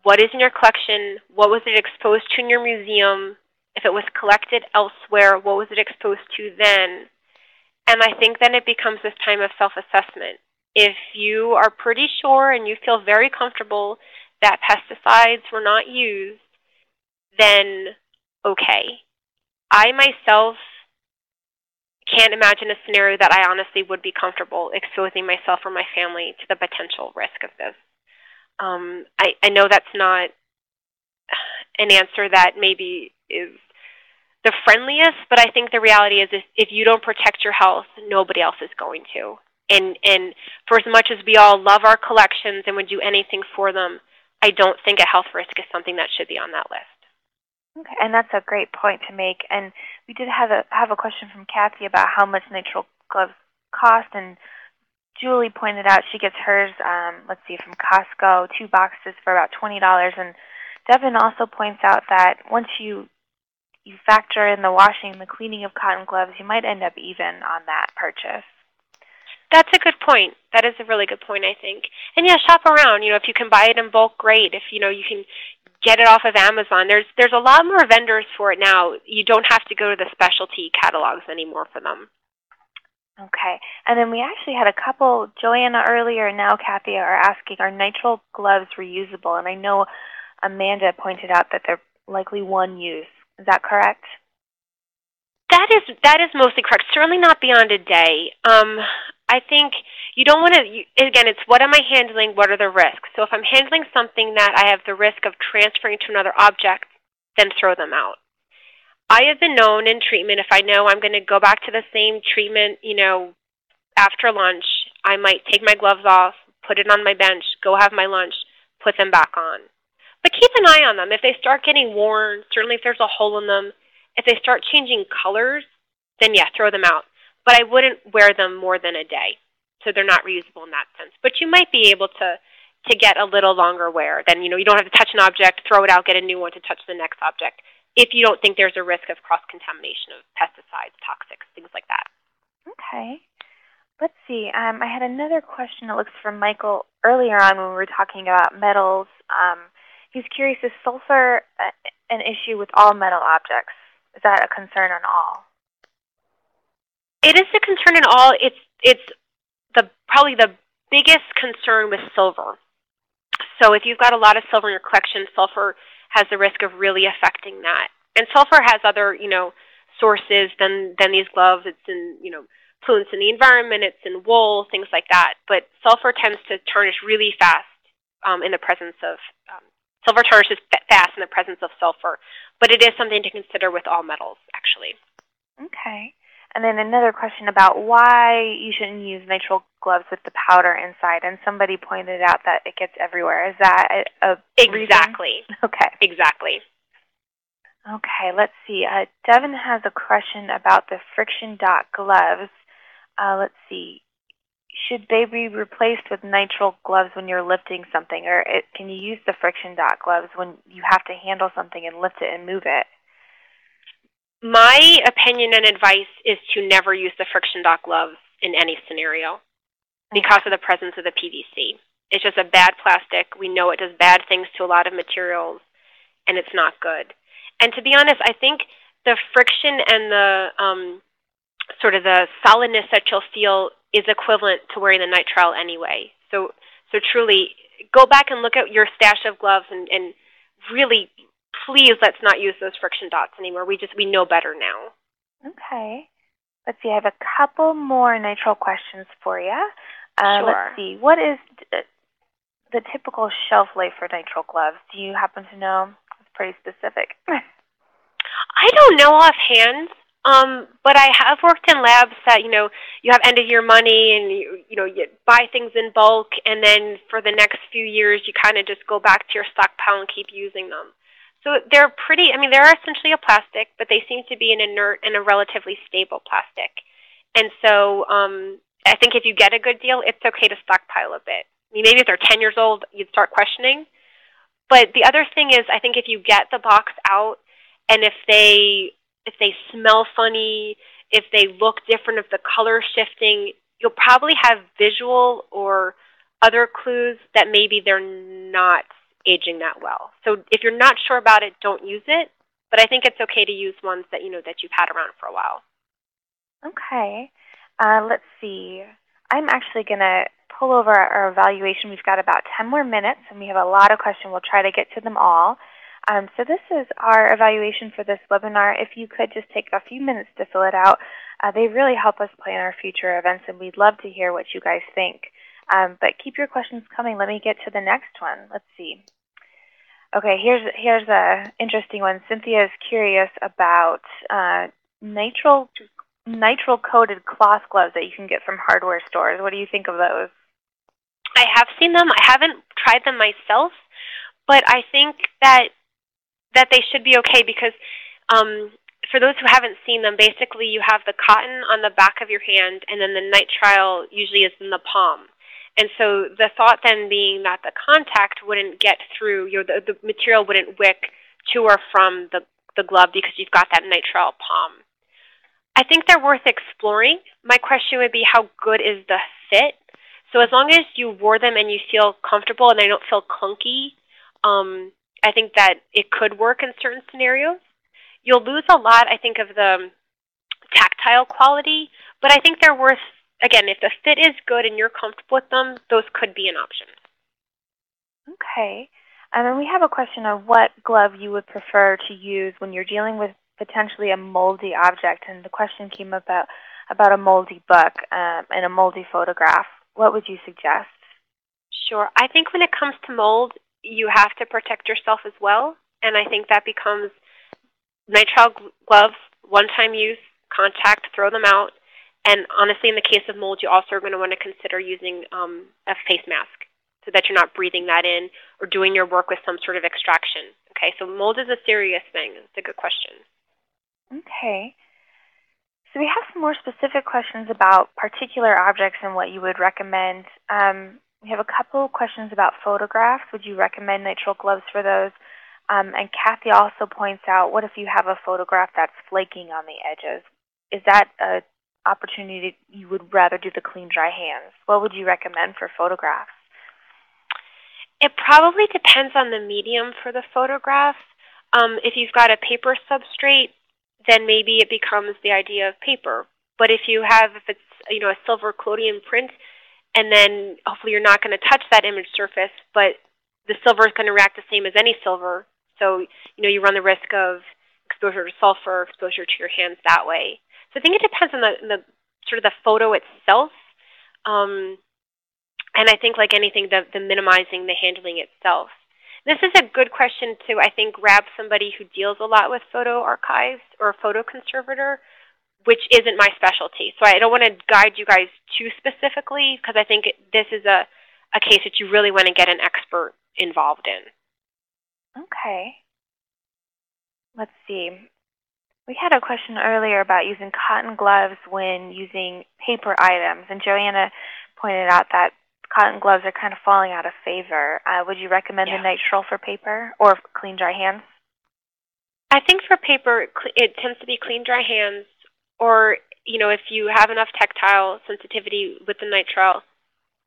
what is in your collection, what was it exposed to in your museum, if it was collected elsewhere, what was it exposed to then, and I think then it becomes this time of self-assessment. If you are pretty sure and you feel very comfortable that pesticides were not used, then okay. I myself can't imagine a scenario that I honestly would be comfortable exposing myself or my family to the potential risk of this. I know that's not an answer that maybe is the friendliest, but I think the reality is if you don't protect your health, nobody else is going to. And for as much as we all love our collections and would do anything for them, I don't think a health risk is something that should be on that list. Okay, and that's a great point to make. And we did have a question from Kathy about how much nitrile gloves cost, and Julie pointed out she gets hers, from Costco, 2 boxes for about $20. And Devin also points out that once you factor in the washing and the cleaning of cotton gloves, you might end up even on that purchase. That's a good point. That is a really good point, I think. And, shop around. If you can buy it in bulk, great. If, you can get it off of Amazon. There's a lot more vendors for it now. You don't have to go to the specialty catalogs anymore for them. Okay. And then we actually had a couple, Joanna earlier and now Kathy, are asking, are nitrile gloves reusable? And I know Amanda pointed out that they're likely one use. Is that correct? That is mostly correct. Certainly not beyond a day. I think you don't want to, again, it's what am I handling, what are the risks? So if I'm handling something that I have the risk of transferring to another object, then throw them out. I have been known in treatment, if I know I'm going to go back to the same treatment, you know, after lunch, I might take my gloves off, put it on my bench, go have my lunch, put them back on. But keep an eye on them. If they start getting worn, certainly if there's a hole in them, if they start changing colors, then yeah, throw them out. But I wouldn't wear them more than a day, so they're not reusable in that sense. But you might be able to get a little longer wear. Then, you know, you don't have to touch an object, throw it out, get a new one to touch the next object, if you don't think there's a risk of cross-contamination of pesticides, toxics, things like that. Okay. Let's see. I had another question that looks from Michael earlier on when we were talking about metals. He's curious, is sulfur an issue with all metal objects? Is that a concern on all? It is a concern in all. It's probably the biggest concern with silver. So if you've got a lot of silver in your collection, sulfur has the risk of really affecting that. And sulfur has other, you know, sources than these gloves. It's in, you know, pollutants in the environment. It's in wool, things like that. But sulfur tends to tarnish really fast in the presence of silver tarnishes fast in the presence of sulfur. But it is something to consider with all metals, actually. Okay. And then another question about why you shouldn't use nitrile gloves with the powder inside. And somebody pointed out that it gets everywhere. Is that a Exactly. Reason? Okay. Exactly. Okay. Let's see. Devin has a question about the friction dot gloves. Let's see. Should they be replaced with nitrile gloves when you're lifting something? Or can you use the friction dot gloves when you have to handle something and lift it and move it? My opinion and advice is to never use the friction dot gloves in any scenario because of the presence of the PVC. It's just a bad plastic. We know it does bad things to a lot of materials, and it's not good. And to be honest, I think the friction and the sort of the solidness that you'll feel is equivalent to wearing the nitrile anyway. So truly, go back and look at your stash of gloves and really, please, let's not use those friction dots anymore. We know better now. Okay. Let's see. I have a couple more nitrile questions for you. Sure. Let's see. What is the typical shelf life for nitrile gloves? Do you happen to know? It's pretty specific. I don't know offhand, but I have worked in labs that, you know, you have end-of-year money and, you know, you buy things in bulk, and then for the next few years, you kind of just go back to your stockpile and keep using them. So they're pretty, I mean, they're essentially a plastic, but they seem to be an inert and a relatively stable plastic. And so I think if you get a good deal, it's okay to stockpile a bit. I mean, maybe if they're 10 years old, you'd start questioning. But the other thing is, I think if you get the box out and if they smell funny, if they look different, if the color's shifting, you'll probably have visual or other clues that maybe they're not aging that well. So if you're not sure about it, don't use it. But I think it's okay to use ones that you know that you've had around for a while. Okay. Let's see. I'm actually going to pull over our evaluation. We've got about 10 more minutes, and we have a lot of questions. We'll try to get to them all. So this is our evaluation for this webinar. If you could just take a few minutes to fill it out. They really help us plan our future events, and we'd love to hear what you guys think. But keep your questions coming. Let me get to the next one. Let's see. Okay, here's an interesting one. Cynthia is curious about nitrile-coated cloth gloves that you can get from hardware stores. What do you think of those? I have seen them. I haven't tried them myself, but I think that they should be okay because for those who haven't seen them, basically you have the cotton on the back of your hand, and then the nitrile usually is in the palm. And so the thought then being that the contact wouldn't get through, you know, the material wouldn't wick to or from the glove because you've got that nitrile palm. I think they're worth exploring. My question would be, how good is the fit? So as long as you wore them and you feel comfortable and they don't feel clunky, I think that it could work in certain scenarios. You'll lose a lot, I think, of the tactile quality, but I think they're worth. Again, if the fit is good and you're comfortable with them, those could be an option. Okay. And then we have a question on what glove you would prefer to use when you're dealing with potentially a moldy object. And the question came about a moldy book and a moldy photograph. What would you suggest? Sure. I think when it comes to mold, you have to protect yourself as well. And I think that becomes nitrile gloves, one-time use, contact, throw them out. And honestly, in the case of mold, you also are going to want to consider using a face mask so that you're not breathing that in or doing your work with some sort of extraction. Okay, so mold is a serious thing. It's a good question. Okay. So we have some more specific questions about particular objects and what you would recommend. We have a couple of questions about photographs. Would you recommend nitrile gloves for those? And Kathy also points out, what if you have a photograph that's flaking on the edges? Is that an opportunity you would rather do the clean, dry hands? What would you recommend for photographs? It probably depends on the medium for the photograph. If you've got a paper substrate, then maybe it becomes the idea of paper. But if it's a silver collodion print, and then hopefully you're not going to touch that image surface, but the silver is going to react the same as any silver. So, you run the risk of exposure to sulfur, exposure to your hands that way. So I think it depends on the sort of the photo itself. And I think like anything, the minimizing the handling itself. This is a good question to, I think, grab somebody who deals a lot with photo archives or a photo conservator, which isn't my specialty. So I don't want to guide you guys too specifically because I think this is a case that you really want to get an expert involved in. Okay. Let's see. We had a question earlier about using cotton gloves when using paper items, and Joanna pointed out that cotton gloves are kind of falling out of favor. Would you recommend the nitrile for paper or clean, dry hands? I think for paper, it tends to be clean, dry hands, or if you have enough tactile sensitivity with the nitrile,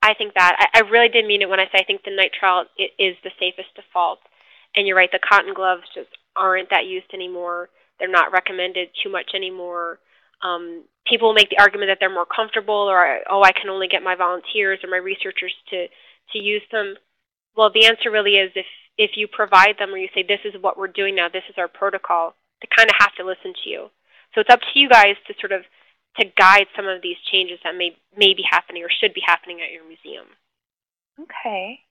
I think that. I really did mean it when I say I think the nitrile is the safest default. And you're right, the cotton gloves just aren't that used anymore. They're not recommended too much anymore. People will make the argument that they're more comfortable or, I can only get my volunteers or my researchers to use them. Well, the answer really is if you provide them or you say, this is what we're doing now, this is our protocol, they kind of have to listen to you. So it's up to you guys to sort of to guide some of these changes that may be happening or should be happening at your museum. Okay.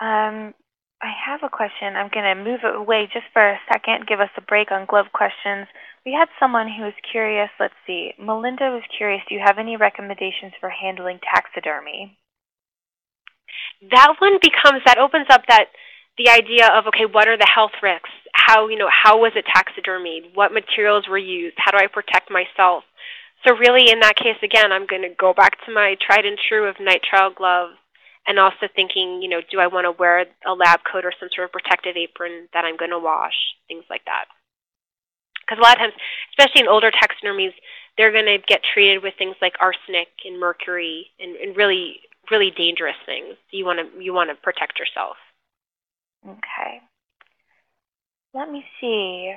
I have a question. I'm going to move it away just for a second, give us a break on glove questions. We had someone who was curious. Let's see. Melinda was curious, do you have any recommendations for handling taxidermy? That one opens up the idea of, okay, what are the health risks? How was it taxidermied? What materials were used? How do I protect myself? So really in that case, again, I'm going to go back to my tried and true of nitrile gloves and also thinking, do I want to wear a lab coat or some sort of protective apron that I'm going to wash, things like that. Because a lot of times, especially in older taxidermies, they're going to get treated with things like arsenic and mercury and really, really dangerous things. So you want to protect yourself. Okay. Let me see.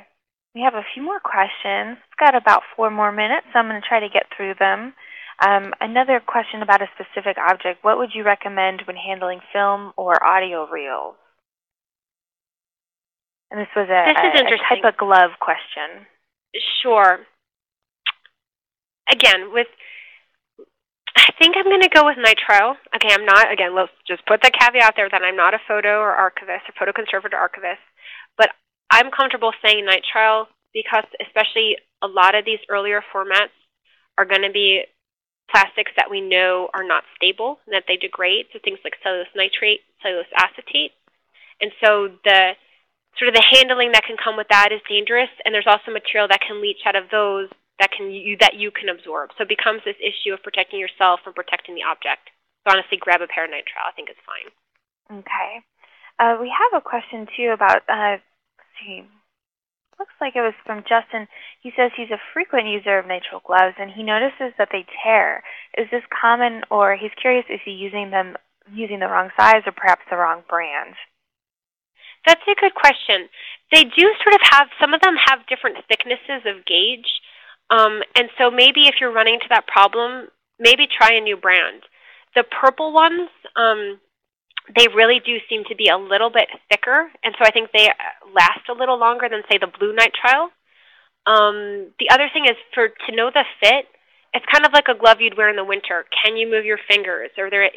We have a few more questions. We've got about 4 more minutes, so I'm going to try to get through them. Another question about a specific object. What would you recommend when handling film or audio reels? And this was a type of glove question. Sure. Again, I think I'm going to go with nitrile. Okay, I'm not, again, let's just put the caveat there that I'm not a photo or archivist or photo conservator archivist, but I'm comfortable saying nitrile because especially a lot of these earlier formats are going to be plastics that we know are not stable and that they degrade, so things like cellulose nitrate, cellulose acetate. And so the sort of the handling that can come with that is dangerous, and there's also material that can leach out of those that you can absorb. So it becomes this issue of protecting yourself and protecting the object. So honestly, grab a pair of nitrile. I think it's fine. Okay. We have a question, too, about, let's see, looks like it was from Justin. He says he's a frequent user of nitrile gloves, and he notices that they tear. Is this common, or he's curious, is he using the wrong size or perhaps the wrong brand? That's a good question. They do sort of have, some of them have different thicknesses of gauge. And so maybe if you're running into that problem, maybe try a new brand. The purple ones, they really do seem to be a little bit thicker, and so I think they last a little longer than, say, the blue nitrile. The other thing is to know the fit, it's kind of like a glove you'd wear in the winter. Can you move your fingers? Or there,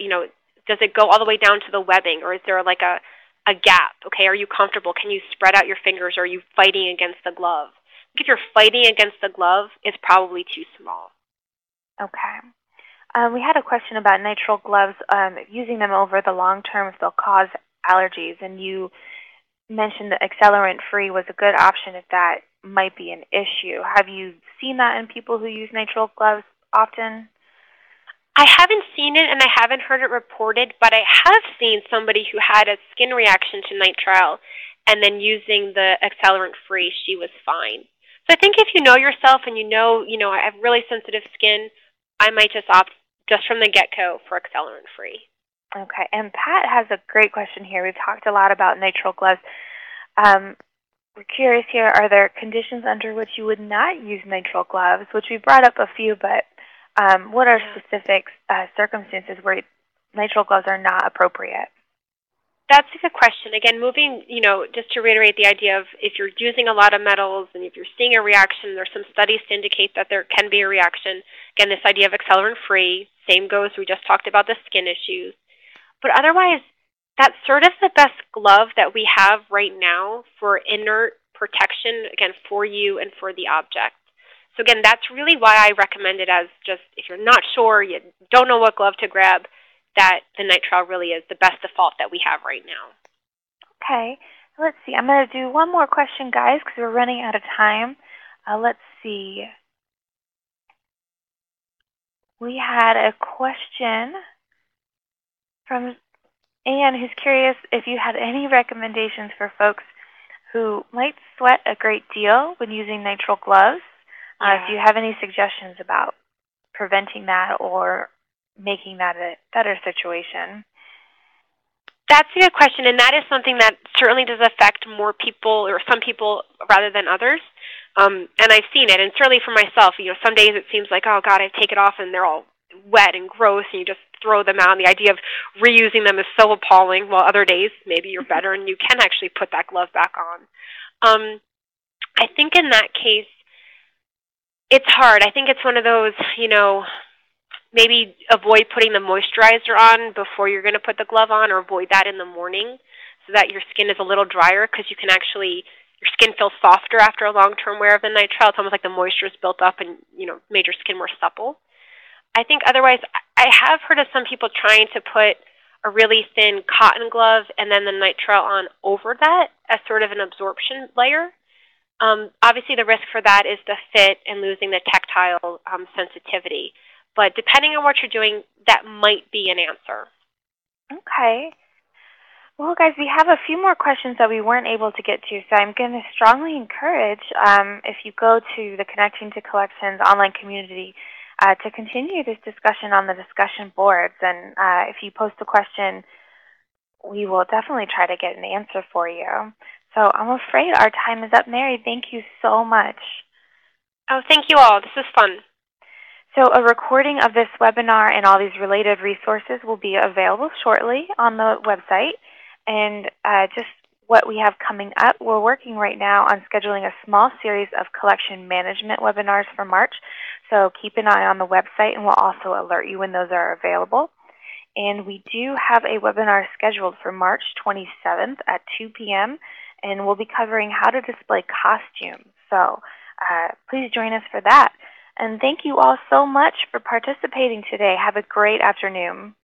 does it go all the way down to the webbing, or is there like a a gap. Okay, are you comfortable? Can you spread out your fingers? Or are you fighting against the glove? If you're fighting against the glove, it's probably too small. Okay. We had a question about nitrile gloves, using them over the long term if they'll cause allergies. And you mentioned that accelerant-free was a good option if that might be an issue. Have you seen that in people who use nitrile gloves often? I haven't seen it, and I haven't heard it reported, but I have seen somebody who had a skin reaction to nitrile, and then using the accelerant-free, she was fine. So I think if you know yourself and you know, I have really sensitive skin, I might just opt just from the get-go for accelerant-free. Okay, and Pat has a great question here. We've talked a lot about nitrile gloves. We're curious here, are there conditions under which you would not use nitrile gloves, which we brought up a few, but what are specific circumstances where nitrile gloves are not appropriate? That's a good question. Again, moving, you know, just to reiterate the idea of if you're using a lot of metals and if you're seeing a reaction, there's some studies to indicate that there can be a reaction. Again, this idea of accelerant-free, same goes, we just talked about the skin issues. But otherwise, that's sort of the best glove that we have right now for inert protection, again, for you and for the object. So again, that's really why I recommend it as just, if you're not sure, you don't know what glove to grab, that the nitrile really is the best default that we have right now. Okay. Let's see. I'm going to do one more question, guys, because we're running out of time. Let's see. We had a question from Anne, who's curious if you had any recommendations for folks who might sweat a great deal when using nitrile gloves. Do you have any suggestions about preventing that or making that a better situation? That's a good question, and that is something that certainly does affect more people, or some people rather than others. And I've seen it, and certainly for myself, you know, some days it seems like, oh God, I take it off and they're all wet and gross, and you just throw them out, and the idea of reusing them is so appalling. Well, other days maybe you're better and you can actually put that glove back on. I think in that case, it's hard. I think it's one of those, you know, maybe avoid putting the moisturizer on before you're going to put the glove on, or avoid that in the morning so that your skin is a little drier, because you can actually, your skin feels softer after a long-term wear of the nitrile. It's almost like the moisture is built up and, you know, made your skin more supple. I think otherwise, I have heard of some people trying to put a really thin cotton glove and then the nitrile on over that as sort of an absorption layer. Obviously, the risk for that is the fit and losing the tactile sensitivity. But depending on what you're doing, that might be an answer. Okay. Well, guys, we have a few more questions that we weren't able to get to, so I'm going to strongly encourage if you go to the Connecting to Collections online community to continue this discussion on the discussion boards. And if you post a question, we will definitely try to get an answer for you. So I'm afraid our time is up. Mary, thank you so much. Oh, thank you all. This was fun. So a recording of this webinar and all these related resources will be available shortly on the website. And just what we have coming up, we're working right now on scheduling a small series of collection management webinars for March. So keep an eye on the website, and we'll also alert you when those are available. And we do have a webinar scheduled for March 27th at 2 p.m. And we'll be covering how to display costumes. So please join us for that. And thank you all so much for participating today. Have a great afternoon.